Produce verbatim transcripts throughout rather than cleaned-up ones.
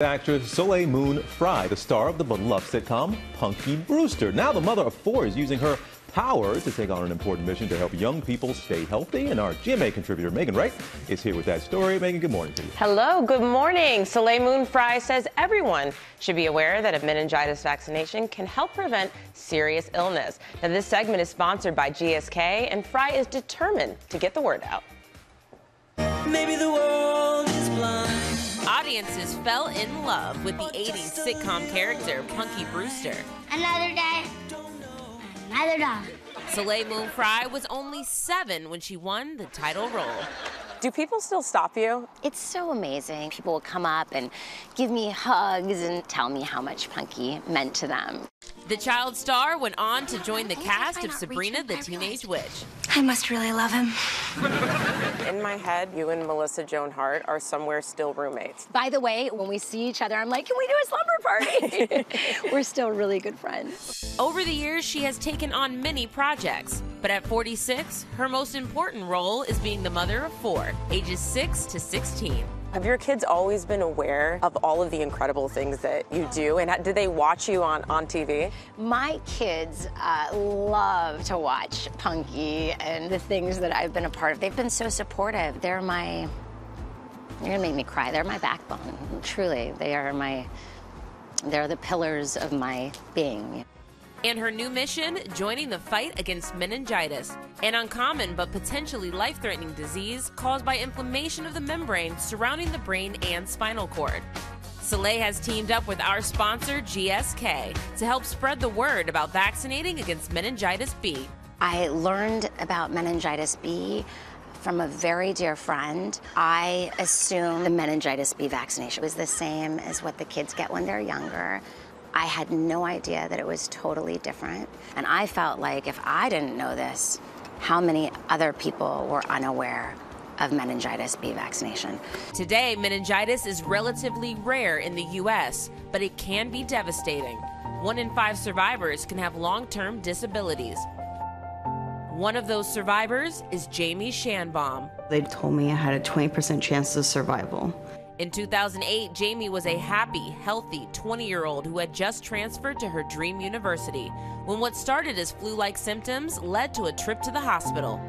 Actress Soleil Moon Frye, the star of the beloved sitcom Punky Brewster. Now the mother of four is using her power to take on an important mission to help young people stay healthy. And our G M A contributor Megan Wright is here with that story. Megan, good morning to you. Hello, good morning. Soleil Moon Frye says everyone should be aware that a meningitis vaccination can help prevent serious illness. Now this segment is sponsored by G S K, and Frye is determined to get the word out. Maybe the world is blind. Audiences fell in love with the eighties sitcom character Punky Brewster. Another day, another dog. Soleil Moon Frye was only seven when she won the title role. Do people still stop you? It's so amazing. People will come up and give me hugs and tell me how much Punky meant to them. The child star went on to join the cast of Sabrina the Teenage Witch. I must really love him. In my head, you and Melissa Joan Hart are somewhere still roommates. By the way, when we see each other, I'm like, can we do a slumber party? We're still really good friends. Over the years, she has taken on many projects, but at forty-six, her most important role is being the mother of four, ages six to sixteen. Have your kids always been aware of all of the incredible things that you do, and do they watch you on, on T V? My kids uh, love to watch Punky and the things that I've been a part of. They've been so supportive. They're my, you're gonna make me cry, they're my backbone, truly. They are my, they're the pillars of my being. And her new mission, joining the fight against meningitis, an uncommon but potentially life-threatening disease caused by inflammation of the membrane surrounding the brain and spinal cord. Soleil has teamed up with our sponsor, G S K, to help spread the word about vaccinating against meningitis B. I learned about meningitis B from a very dear friend. I assume the meningitis B vaccination was the same as what the kids get when they're younger. I had no idea that it was totally different. And I felt like if I didn't know this, how many other people were unaware of meningitis B vaccination? Today, meningitis is relatively rare in the U S, but it can be devastating. One in five survivors can have long-term disabilities. One of those survivors is Jamie Shanbaum. They told me I had a twenty percent chance of survival. In two thousand eight, Jamie was a happy, healthy twenty-year-old who had just transferred to her dream university when what started as flu-like symptoms led to a trip to the hospital.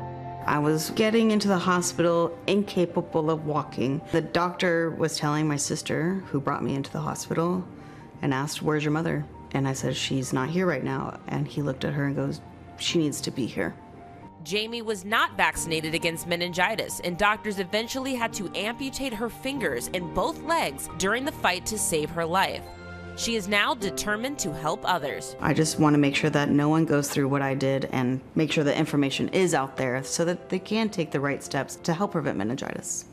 I was getting into the hospital incapable of walking. The doctor was telling my sister, who brought me into the hospital, and asked, "Where's your mother?" And I said, "She's not here right now." And he looked at her and goes, "She needs to be here." Jamie was not vaccinated against meningitis, and doctors eventually had to amputate her fingers and both legs during the fight to save her life. She is now determined to help others. I just want to make sure that no one goes through what I did and make sure the information is out there so that they can take the right steps to help prevent meningitis.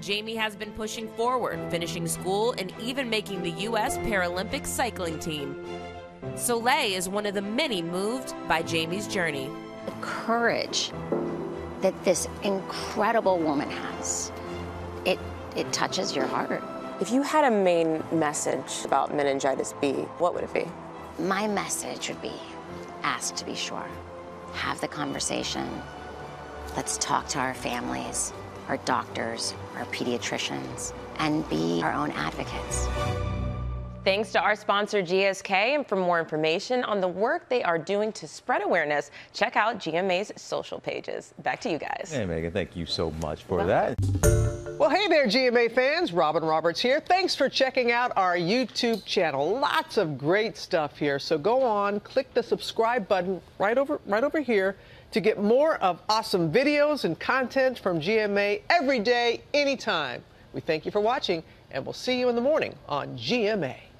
Jamie has been pushing forward, finishing school, and even making the U S Paralympic cycling team. Soleil is one of the many moved by Jamie's journey. The courage that this incredible woman has, it, it touches your heart. If you had a main message about meningitis B, what would it be? My message would be, ask to be sure. Have the conversation. Let's talk to our families, our doctors, our pediatricians, and be our own advocates. Thanks to our sponsor, G S K, and for more information on the work they are doing to spread awareness, check out G M A's social pages. Back to you guys. Hey, Megan, thank you so much for that. Well, hey there, G M A fans. Robin Roberts here. Thanks for checking out our YouTube channel. Lots of great stuff here. So go on, click the subscribe button right over, right over here to get more of awesome videos and content from G M A every day, anytime. We thank you for watching, and we'll see you in the morning on G M A.